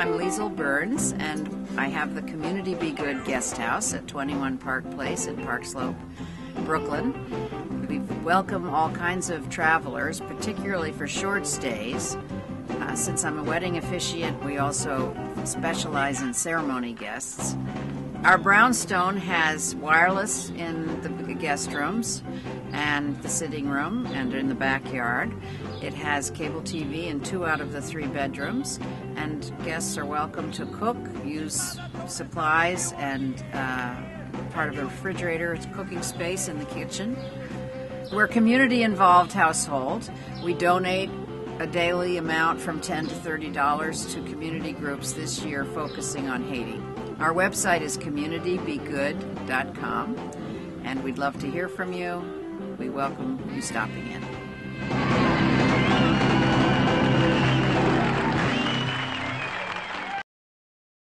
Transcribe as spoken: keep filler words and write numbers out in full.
I'm Lisel Burns, and I have the Community Be Good Guest House at twenty-one Park Place in Park Slope, Brooklyn. We welcome all kinds of travelers, particularly for short stays. Uh, since I'm a wedding officiant, we also specialize in ceremony guests. Our brownstone has wireless in the guest rooms and the sitting room and in the backyard. It has cable T V in two out of the three bedrooms, and guests are welcome to cook, use supplies, and uh, part of the refrigerator. It's cooking space in the kitchen. We're a community-involved household. We donate a daily amount from ten dollars to thirty dollars to community groups this year focusing on Haiti. Our website is community be good dot com, and we'd love to hear from you. We welcome you stopping in.